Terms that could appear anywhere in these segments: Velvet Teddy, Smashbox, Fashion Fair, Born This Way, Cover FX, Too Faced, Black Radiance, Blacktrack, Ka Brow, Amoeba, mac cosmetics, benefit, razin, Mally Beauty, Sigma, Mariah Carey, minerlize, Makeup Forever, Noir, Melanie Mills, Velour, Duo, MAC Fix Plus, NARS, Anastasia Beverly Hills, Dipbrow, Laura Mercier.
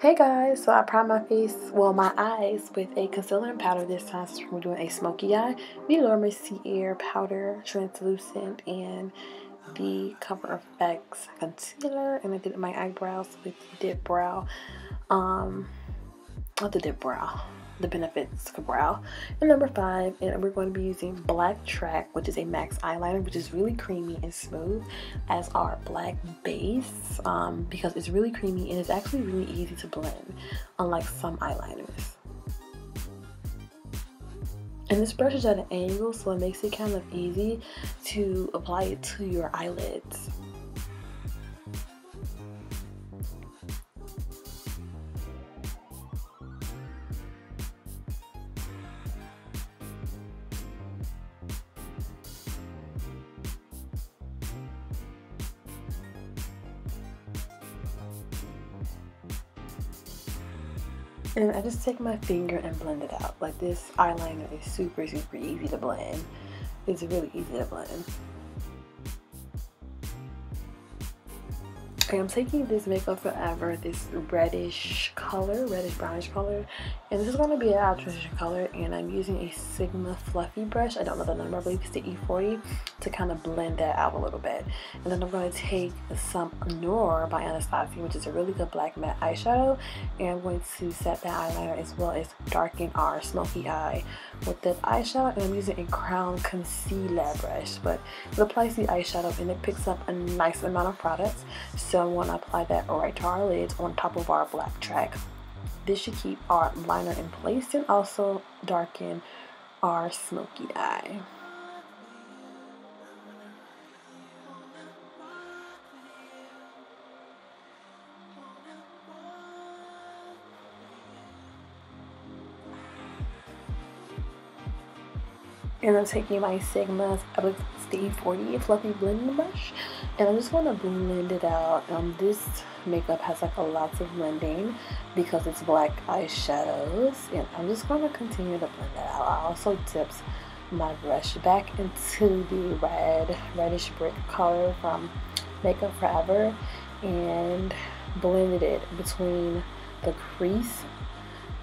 Hey guys, so I primed my face, well my eyes, with a concealer and powder this time. So we're doing a smoky eye, the Laura Mercier powder, translucent, and the Cover FX concealer. And I did my eyebrows with Dipbrow, not the Dipbrow, the Benefits Ka Brow. And number 5, and we're going to be using Blacktrack, which is a Max eyeliner, which is really creamy and smooth, as our black base, because it's really creamy and it's actually really easy to blend, unlike some eyeliners. And this brush is at an angle, so it makes it kind of easy to apply it to your eyelids. And I just take my finger and blend it out. Like, this eyeliner is super, super easy to blend. It's really easy to blend. Okay, I'm taking this Makeup Forever, this reddish color, reddish brownish color, and this is going to be our transition color, and I'm using a Sigma fluffy brush. I don't know the number, I believe it's the E40, to kind of blend that out a little bit. And then I'm going to take some Noir by Anastasia, which is a really good black matte eyeshadow, and I'm going to set that eyeliner as well as darken our smoky eye with this eyeshadow. And I'm using a Crown concealer brush, but it applies the eyeshadow and it picks up a nice amount of products. So I want to apply that right to our lids on top of our Blacktrack. This should keep our liner in place and also darken our smoky eye. And I'm taking my Sigma's, I believe it's the E40 fluffy blending brush, and I just want to blend it out. This makeup has like a lot of blending because it's black eyeshadows, and I'm just going to continue to blend that out. I also dipped my brush back into the reddish brick color from Makeup Forever and blended it between the crease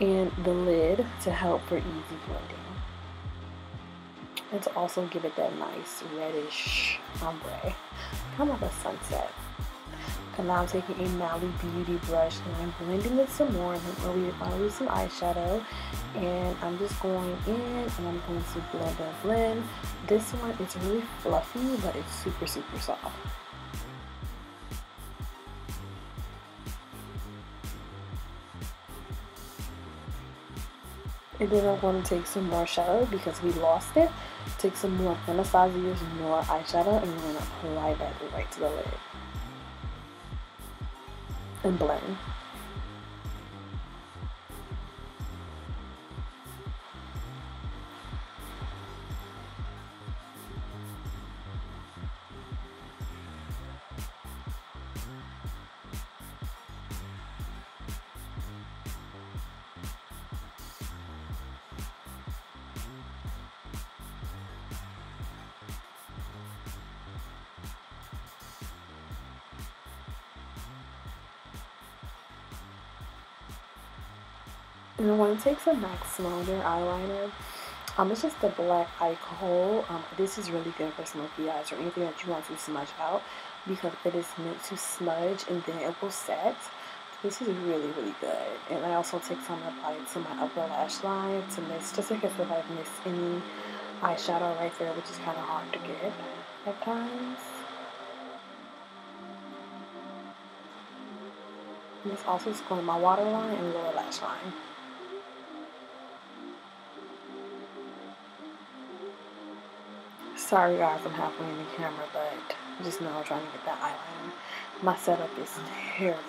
and the lid to help for easy blending. And to also give it that nice reddish ombre, kind of like a sunset. And now I'm taking a Mally Beauty brush and I'm blending it some more, and then earlier I used some eyeshadow, and I'm just going in and I'm going to blend and blend. This one is really fluffy, but it's super, super soft. And then I'm going to take some more shadow because we lost it. Take some more Anastasia's more eyeshadow, and we're going to apply that right to the lid and blend. And I want to take some MAC Mineralize eyeliner. It's just the black alcohol. This is really good for smoky eyes or anything that you want to smudge out, because it is meant to smudge and then it will set. This is really, really good. And I also take some and apply it to my upper lash line to miss, just in case if I miss any eyeshadow right there, which is kind of hard to get at times. And it's also going my waterline and lower lash line. Sorry guys, I'm halfway in the camera, but just know I'm trying to get that eyeliner. My setup is terrible.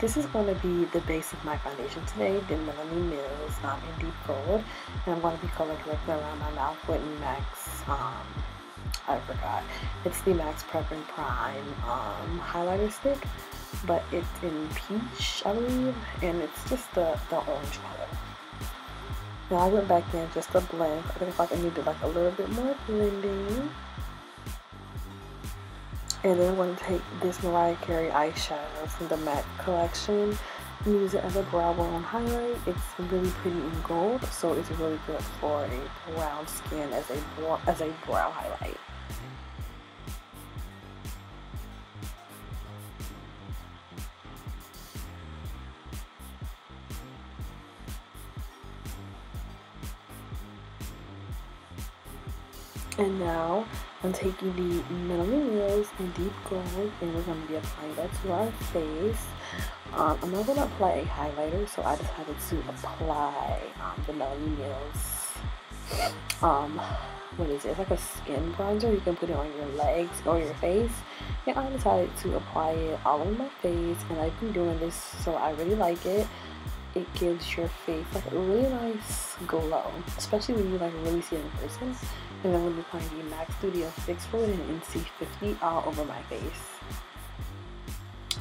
This is going to be the base of my foundation today, the Melanie Mills in Deep Gold. And I'm going to be color directly around my mouth with MAC, I forgot. It's the MAC Prep and Prime highlighter stick, but it's in peach, I believe, and it's just the orange color. Now I went back in just to blend. I think I needed like a little bit more blending. And then I'm going to take this Mariah Carey eyeshadow from the MAC collection and use it as a brow bone highlight. It's really pretty in gold, so it's really good for a brown skin as a brow highlight. And now I'm taking the Melanie Mills in Deep Gold, and we're going to be applying that to our face. I'm not going to apply a highlighter, so I decided to apply the Melanie Mills, it's like a skin bronzer. You can put it on your legs or your face, and I decided to apply it all over my face, and I've been doing this, so I really like it. It gives your face like a really nice glow, especially when you like really see it in person. And then we'll be applying the MAC Studio 6 Fluid and NC50 all over my face.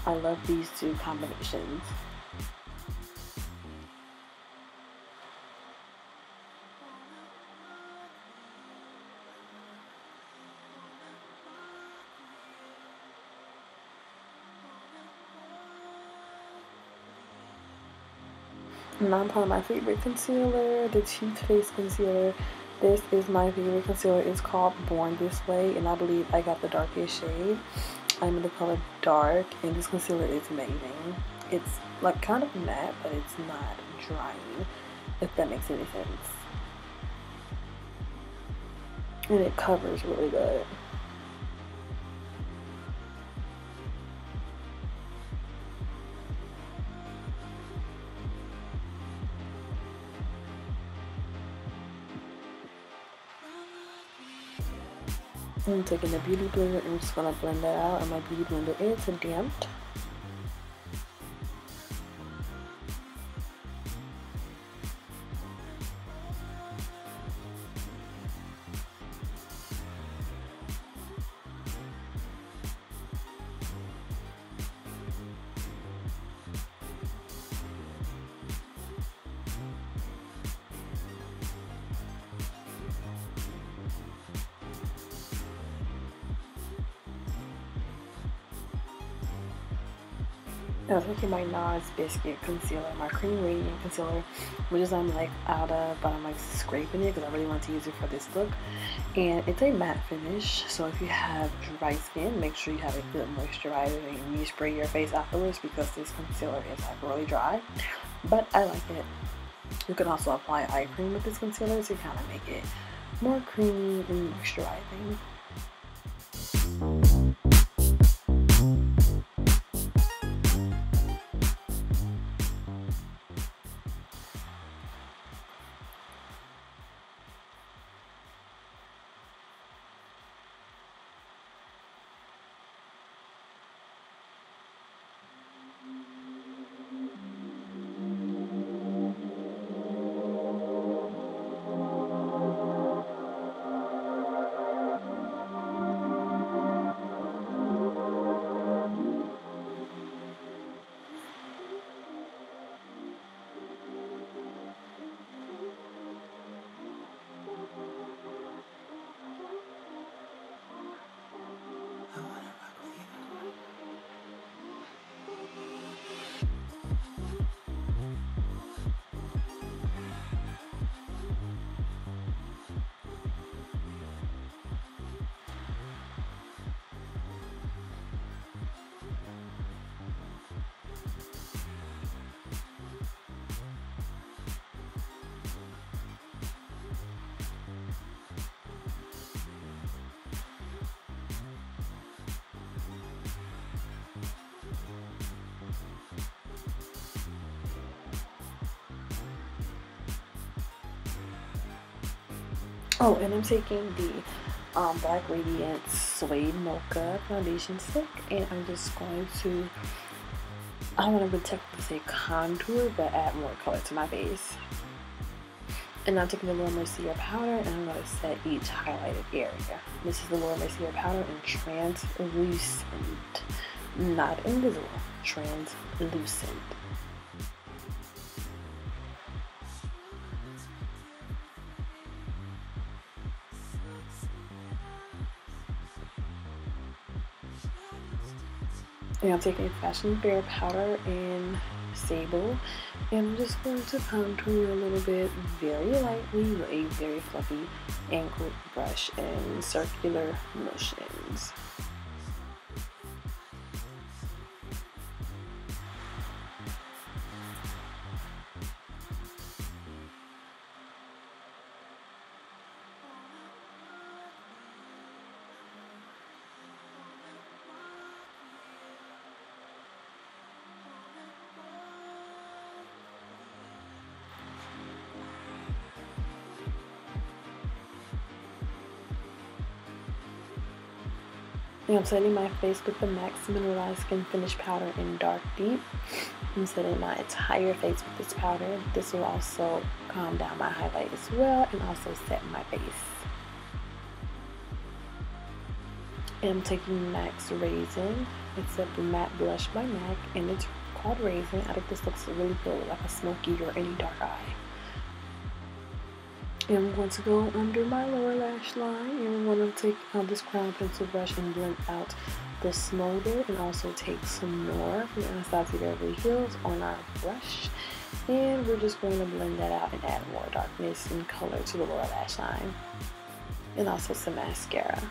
I love these two combinations. Now I'm applying my favorite concealer, the Too Faced concealer. This is my favorite concealer. It's called Born This Way, and I believe I got the darkest shade. I'm in the color dark, and this concealer is amazing. It's like kind of matte, but it's not drying, if that makes any sense. And it covers really good. I'm taking the beauty blender and I'm just gonna blend that out, and my beauty blender is damped. I was looking at my NARS Biscuit Concealer, my Cream Radiant Concealer, which is I'm like out of, but I'm like scraping it because I really want to use it for this look. And it's a matte finish, so if you have dry skin, make sure you have a good moisturizer and you spray your face afterwards, because this concealer is like really dry. But I like it. You can also apply eye cream with this concealer to kind of make it more creamy and moisturizing. Oh, and I'm taking the Black Radiance Suede Mocha Foundation Stick, and I'm just going to, I don't want to technically say contour, but add more color to my face. And I'm taking the Laura Mercier powder, and I'm going to set each highlighted area. This is the Laura Mercier powder in translucent, not invisible, translucent. And I'll take a Fashion Fair powder in Sable, and I'm just going to contour a little bit very lightly with a very fluffy angled brush in circular motions. And I'm setting my face with the MAC Mineralize Skin Finish Powder in Dark Deep. I'm setting my entire face with this powder. This will also calm down my highlight as well and also set my face. And I'm taking MAC's Raisin. It's a matte blush by MAC and it's called Raisin. I think this looks really good, like a smoky or any dark eye. And I'm going to go under my lower lash line, and I'm going to take this crown pencil brush and blend out the Smolder, and also take some Noir from Anastasia Beverly Hills on our brush. And we're just going to blend that out and add more darkness and color to the lower lash line. And also some mascara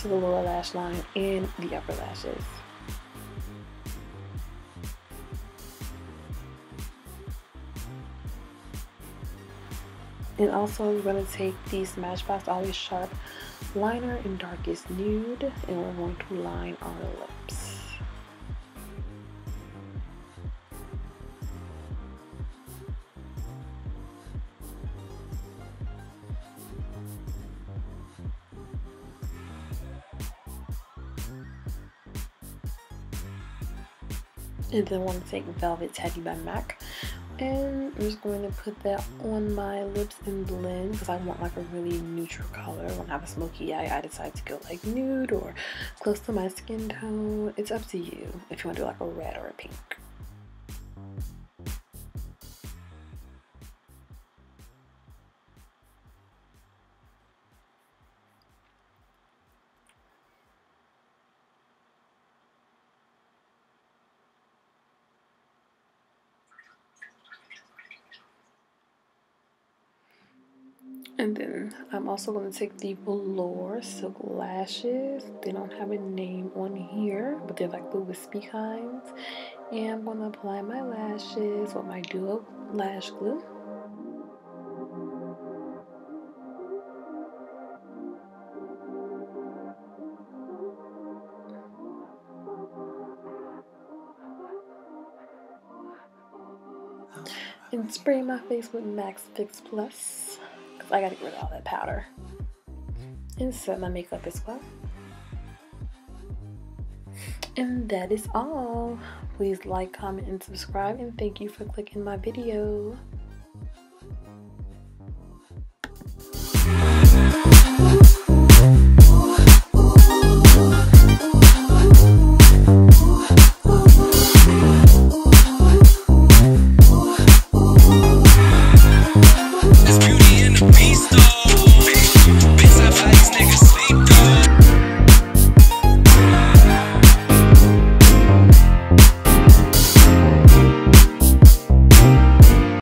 to the lower lash line and the upper lashes. And also we're going to take the Smashbox Always Sharp liner in Darkest Nude, and we're going to line our lips. And then I want to take Velvet Teddy by MAC. And I'm just going to put that on my lips and blend, because I want like a really neutral color. When I have a smoky eye, I decide to go like nude or close to my skin tone. It's up to you if you want to do like a red or a pink. And then I'm also going to take the Velour Silk Lashes. They don't have a name on here, but they're like the wispy kinds. And I'm going to apply my lashes with my Duo Lash Glue. And spray my face with MAC Fix Plus. I gotta get rid of all that powder. And set my makeup as well. And that is all. Please like, comment, and subscribe, and thank you for clicking my video.